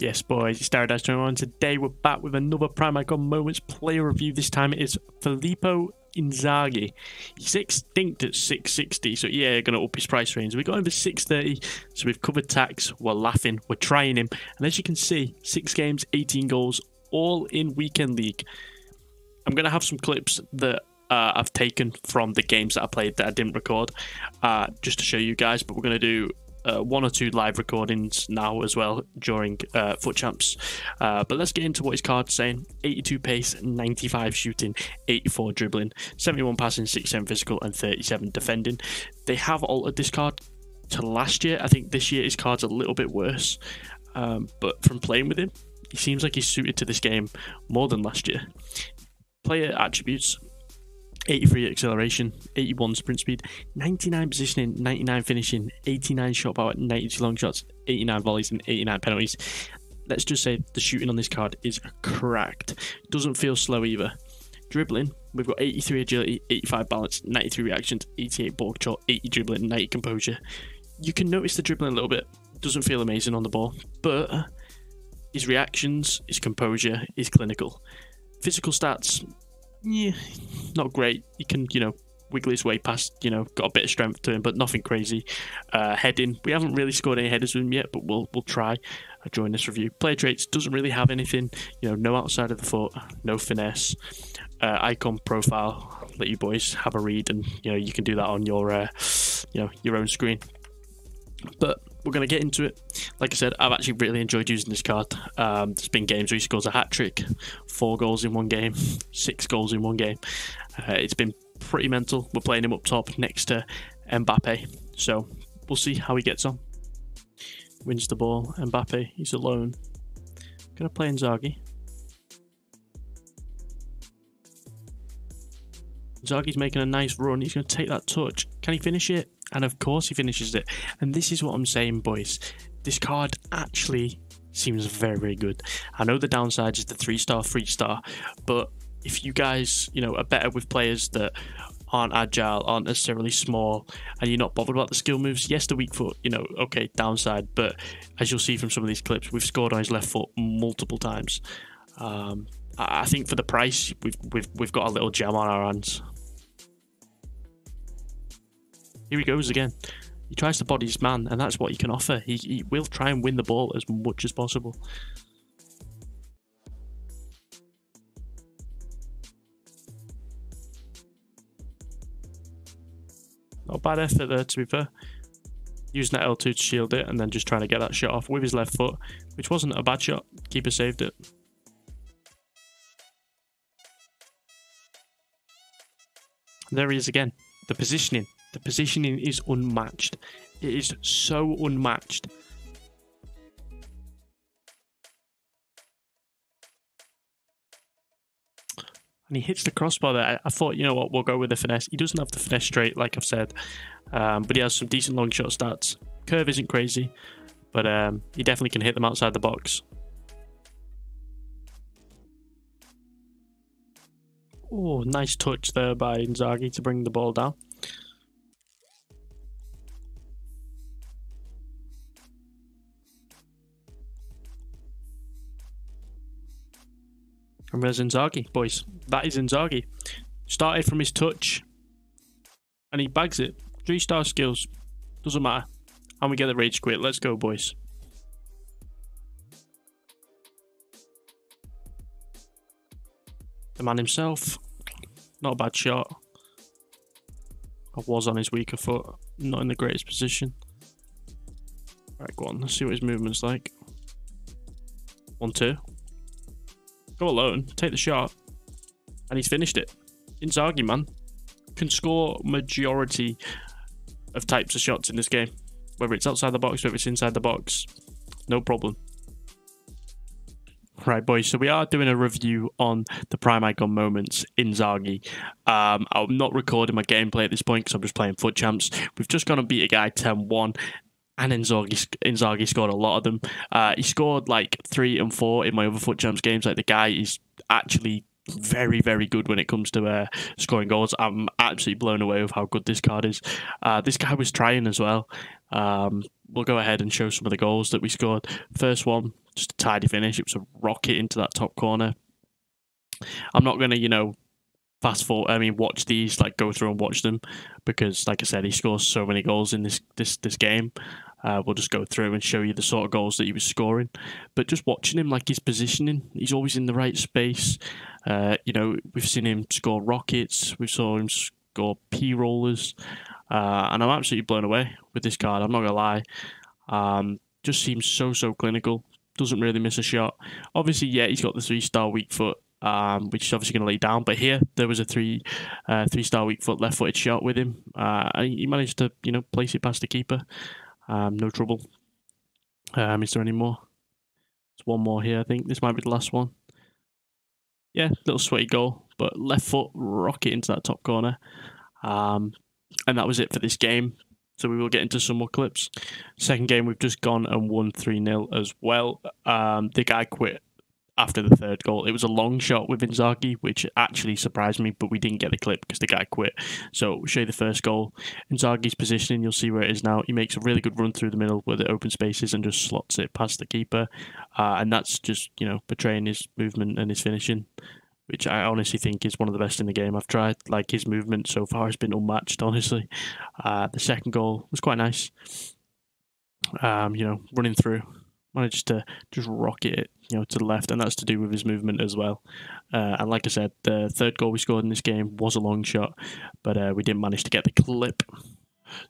Yes, boys, it's Daradaz21. Today we're back with another Prime Icon Moments player review. This time it is Filippo Inzaghi. He's extinct at 660, so yeah, going to up his price range. We got him for 630, so we've covered tax. We're laughing, we're trying him. And as you can see, 6 games, 18 goals, all in Weekend League. I'm going to have some clips that I've taken from the games that I played that I didn't record, just to show you guys, but we're going to do one or two live recordings now as well during Foot Champs. But let's get into what his card's saying. 82 pace, 95 shooting, 84 dribbling, 71 passing, 67 physical and 37 defending. They have altered this card to last year. I think this year his card's a little bit worse, but from playing with him, he seems like he's suited to this game more than last year. Player attributes: 83 acceleration, 81 sprint speed, 99 positioning, 99 finishing, 89 shot power, 92 long shots, 89 volleys and 89 penalties. Let's just say the shooting on this card is cracked. Doesn't feel slow either. Dribbling, we've got 83 agility, 85 balance, 93 reactions, 88 ball control, 80 dribbling, 90 composure. You can notice the dribbling a little bit. Doesn't feel amazing on the ball, but his reactions, his composure is clinical. Physical stats, yeah, not great. He can, you know, wiggle his way past, you know, got a bit of strength to him, but nothing crazy. Heading, we haven't really scored any headers with him yet, but we'll try during this review. Player traits, doesn't really have anything, you know, no outside of the foot, no finesse. Icon profile, let you boys have a read, and you know, you can do that on your you know, your own screen. But we're going to get into it. Like I said, I've actually really enjoyed using this card. There's been games where he scores a hat-trick, 4 goals in one game, 6 goals in one game. It's been pretty mental. We're playing him up top next to Mbappe, so we'll see how he gets on. Wins the ball, Mbappe, he's alone. Going to play Inzaghi. Inzaghi's making a nice run. He's going to take that touch. Can he finish it? And of course he finishes it. And this is what I'm saying, boys. This card actually seems very, very good. I know the downside is the 3-star, 3-star, but if you guys, you know, are better with players that aren't agile, aren't necessarily small, and you're not bothered about the skill moves, yes, the weak foot, you know, okay, downside, but as you'll see from some of these clips, we've scored on his left foot multiple times. I think for the price, we've got a little gem on our hands. Here he goes again. He tries to body his man, and that's what he can offer. He will try and win the ball as much as possible. Not a bad effort there, to be fair. Using that L2 to shield it and then just trying to get that shot off with his left foot, which wasn't a bad shot. Keeper saved it. And there he is again. The positioning. The positioning is unmatched. It is so unmatched. And he hits the crossbar there. I thought, you know what, we'll go with the finesse. He doesn't have the finesse straight, like I've said. But he has some decent long shot stats. Curve isn't crazy, but he definitely can hit them outside the box. Oh, nice touch there by Inzaghi to bring the ball down. And there's Inzaghi, boys. That is Inzaghi. Started from his touch. And he bags it. 3-star skills. Doesn't matter. And we get the rage quit. Let's go, boys. The man himself. Not a bad shot. I was on his weaker foot. Not in the greatest position. Right, go on. Let's see what his movement's like. 1-2. Go alone, take the shot, and he's finished it. Inzaghi, man, can score majority of types of shots in this game, whether it's outside the box, whether it's inside the box, no problem. Right, boys, so we are doing a review on the Prime Icon Moments Inzaghi. I'm not recording my gameplay at this point because I'm just playing Foot Champs. We've just gone and beat a guy 10-1. And Inzaghi scored a lot of them. He scored like 3 and 4 in my other Foot Champs games. Like, the guy is actually very, very good when it comes to scoring goals. I'm absolutely blown away with how good this card is. This guy was trying as well. we'll go ahead and show some of the goals that we scored. First one, just a tidy finish. It was a rocket into that top corner. I'm not going to, you know, fast forward, I mean, watch these, like, go through and watch them, because, like I said, he scores so many goals in this game. We'll just go through and show you the sort of goals that he was scoring. But just watching him, like his positioning, he's always in the right space. You know, we've seen him score rockets. We saw him score P-rollers. And I'm absolutely blown away with this card, I'm not going to lie. Just seems so clinical. Doesn't really miss a shot. Obviously, yeah, he's got the 3-star weak foot, which is obviously going to lay down. But here, there was a three-star weak foot left-footed shot with him. And he managed to, you know, place it past the keeper. No trouble. Is there any more? There's one more here, I think. This might be the last one. Yeah, little sweaty goal, but left foot rocket into that top corner. And that was it for this game. So we will get into some more clips. Second game, we've just gone and won 3-0 as well. The guy quit after the third goal. It was a long shot with Inzaghi, which actually surprised me, but we didn't get the clip because the guy quit. So we'll show you the first goal. Inzaghi's positioning, you'll see where it is now. He makes a really good run through the middle where the open spaces and just slots it past the keeper. And that's just, you know, portraying his movement and his finishing, which I honestly think is one of the best in the game I've tried. Like, his movement so far has been unmatched, honestly. The second goal was quite nice. You know, running through. Managed to just rocket it, you know, to the left, and that's to do with his movement as well. And like I said, the third goal we scored in this game was a long shot, but we didn't manage to get the clip.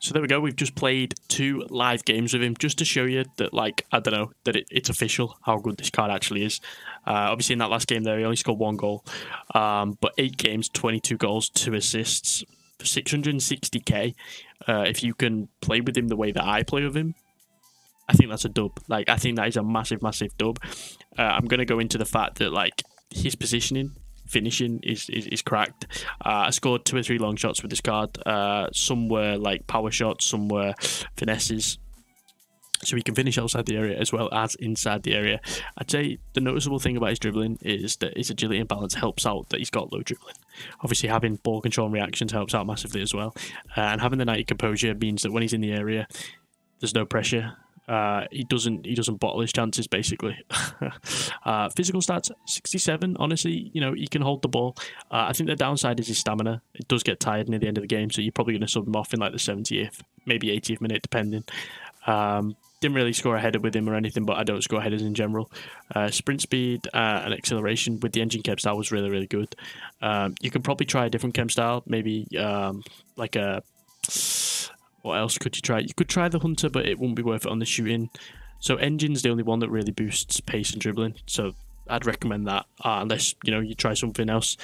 So there we go, we've just played 2 live games with him, just to show you that, like, I don't know, that it's official how good this card actually is. Obviously in that last game there, he only scored 1 goal, but 8 games, 22 goals, 2 assists, 660k. If you can play with him the way that I play with him, I think that's a dub. Like, I think that is a massive dub. I'm going to go into the fact that, like, his positioning, finishing is cracked. I scored 2 or 3 long shots with this card. Some were, like, power shots, some were finesses. So he can finish outside the area as well as inside the area. I'd say the noticeable thing about his dribbling is that his agility and balance helps out that he's got low dribbling. Obviously, having ball control and reactions helps out massively as well. And having the 90 composure means that when he's in the area, there's no pressure. He doesn't bottle his chances, basically. Physical stats, 67. Honestly, you know, he can hold the ball. I think the downside is his stamina. It does get tired near the end of the game, so you're probably going to sub him off in like the 70th, maybe 80th minute, depending. Didn't really score a header with him or anything, but I don't score headers in general. Sprint speed and acceleration with the engine chem style was really good. You can probably try a different chem style, maybe like a... What else could you try? You could try the Hunter, but it wouldn't be worth it on the shooting. So engine's the only one that really boosts pace and dribbling. So I'd recommend that, unless, you know, you try something else.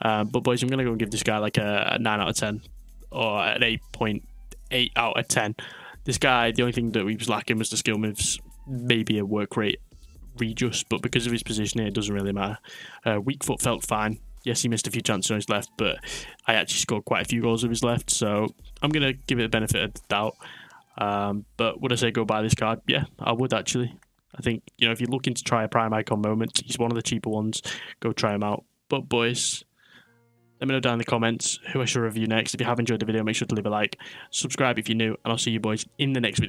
But boys, I'm going to go and give this guy like a 9 out of 10 or an 8.8 out of 10. This guy, the only thing that he was lacking was the skill moves, maybe a work rate readjust, but because of his positioning, it doesn't really matter. Weak foot felt fine. Yes, he missed a few chances on his left, but I actually scored quite a few goals with his left, so I'm going to give it the benefit of the doubt. But would I say go buy this card? Yeah, I would actually. I think, you know, if you're looking to try a Prime Icon moment, he's one of the cheaper ones. Go try him out. But boys, let me know down in the comments who I should review next. If you have enjoyed the video, make sure to leave a like, subscribe if you're new, and I'll see you boys in the next video.